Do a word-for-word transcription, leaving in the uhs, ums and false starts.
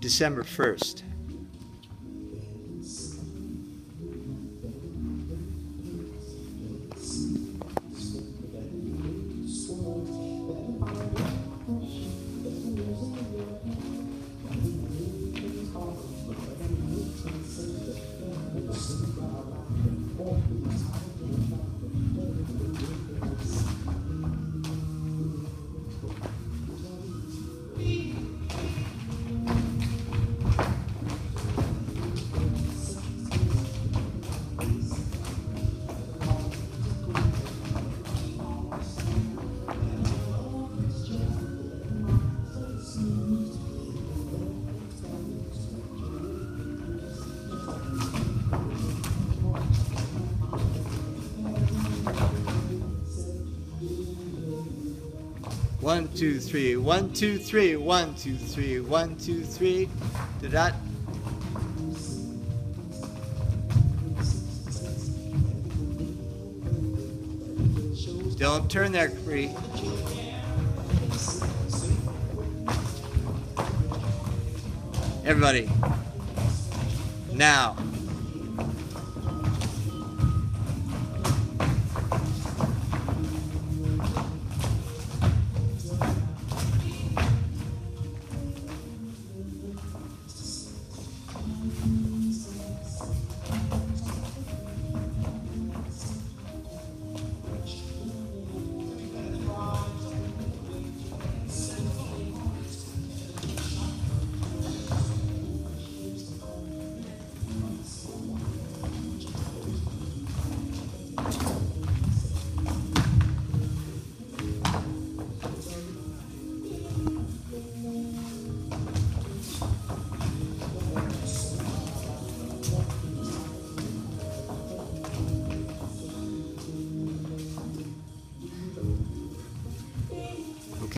December first. One, two, three, one, two, three, one, two, three, one, two, three. Did that? Don't turn there, Cree. Everybody. Now.